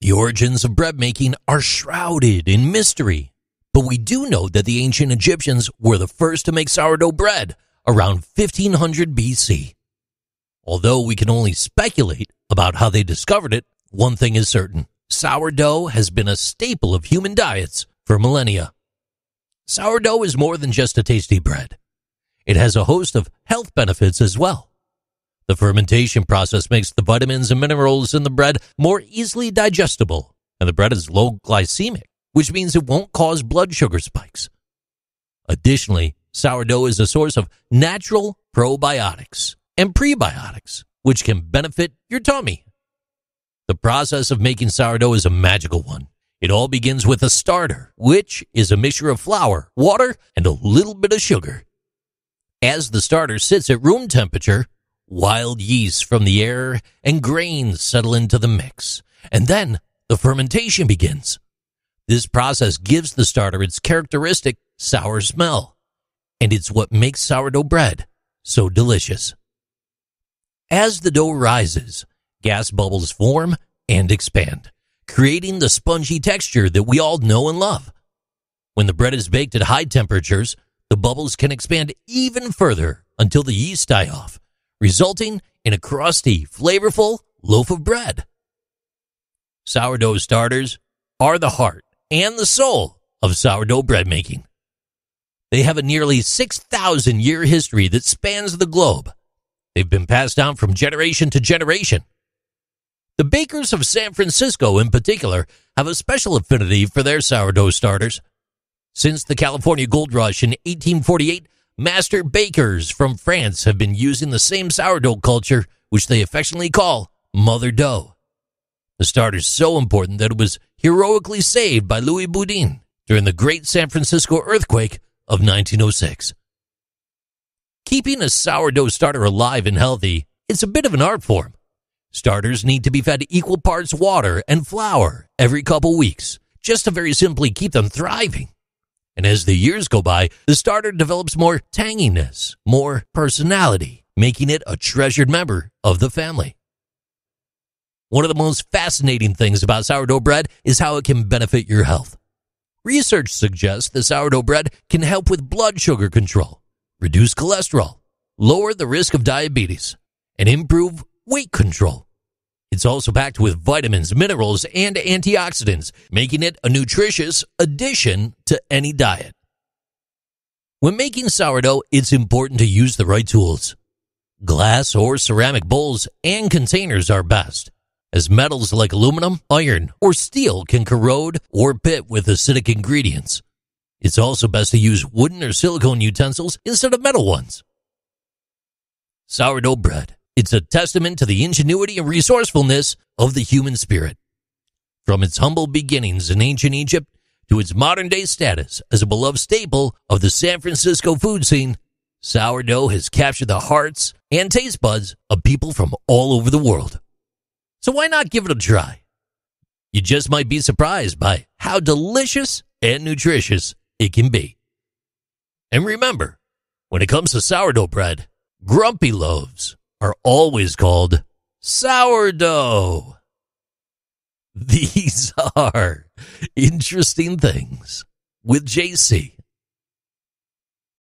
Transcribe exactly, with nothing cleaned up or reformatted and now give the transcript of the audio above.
The origins of bread making are shrouded in mystery, but we do know that the ancient Egyptians were the first to make sourdough bread around fifteen hundred B C. Although we can only speculate about how they discovered it, one thing is certain. Sourdough has been a staple of human diets for millennia. Sourdough is more than just a tasty bread. It has a host of health benefits as well. The fermentation process makes the vitamins and minerals in the bread more easily digestible, and the bread is low glycemic, which means it won't cause blood sugar spikes. Additionally, sourdough is a source of natural probiotics and prebiotics, which can benefit your tummy. The process of making sourdough is a magical one. It all begins with a starter, which is a mixture of flour, water, and a little bit of sugar. As the starter sits at room temperature, wild yeast from the air and grains settle into the mix, and then the fermentation begins. This process gives the starter its characteristic sour smell, and it's what makes sourdough bread so delicious. As the dough rises, gas bubbles form and expand, creating the spongy texture that we all know and love. When the bread is baked at high temperatures, the bubbles can expand even further until the yeast die off, resulting in a crusty, flavorful loaf of bread. Sourdough starters are the heart and the soul of sourdough bread making. They have a nearly six thousand year history that spans the globe. They've been passed down from generation to generation. The bakers of San Francisco, in particular, have a special affinity for their sourdough starters. Since the California Gold Rush in eighteen forty-eight, master bakers from France have been using the same sourdough culture, which they affectionately call Mother Dough. The starter is so important that it was heroically saved by Louis Boudin during the Great San Francisco earthquake of nineteen oh six. Keeping a sourdough starter alive and healthy is a bit of an art form. Starters need to be fed equal parts water and flour every couple weeks, just to very simply keep them thriving. And as the years go by, the starter develops more tanginess, more personality, making it a treasured member of the family. One of the most fascinating things about sourdough bread is how it can benefit your health. Research suggests that sourdough bread can help with blood sugar control, reduce cholesterol, lower the risk of diabetes, and improve weight control. It's also packed with vitamins, minerals, and antioxidants, making it a nutritious addition to any diet. When making sourdough, it's important to use the right tools. Glass or ceramic bowls and containers are best, as metals like aluminum, iron, or steel can corrode or pit with acidic ingredients. It's also best to use wooden or silicone utensils instead of metal ones. Sourdough bread. It's a testament to the ingenuity and resourcefulness of the human spirit. From its humble beginnings in ancient Egypt to its modern-day status as a beloved staple of the San Francisco food scene, sourdough has captured the hearts and taste buds of people from all over the world. So why not give it a try? You just might be surprised by how delicious and nutritious it can be. And remember, when it comes to sourdough bread, grumpy loaves are always called sourdough. These are Interesting Things with J C.